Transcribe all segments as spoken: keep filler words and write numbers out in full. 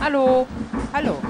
Hallo. Hallo.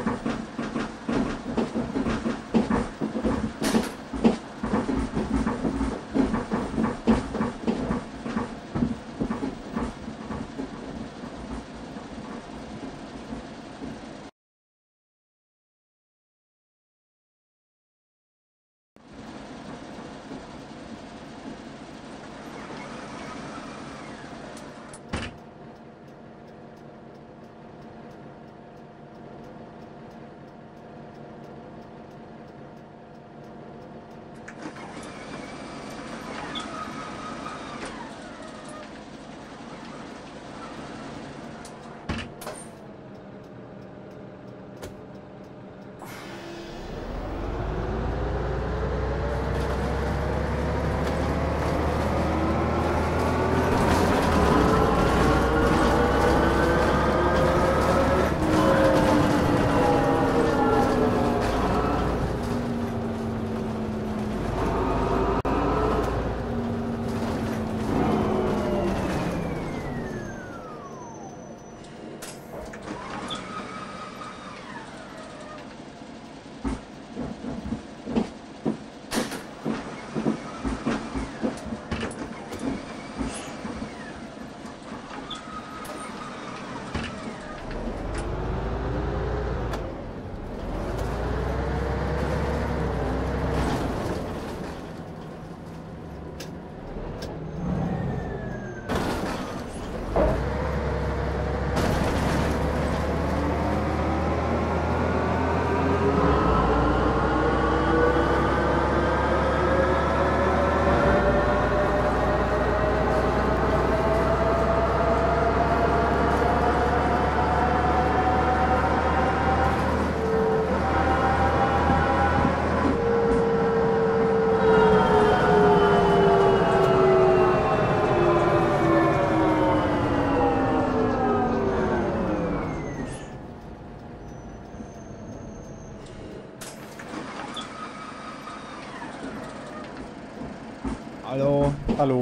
Hallo, hallo.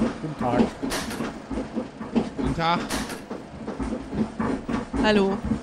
Guten Tag. Guten Tag. Hallo.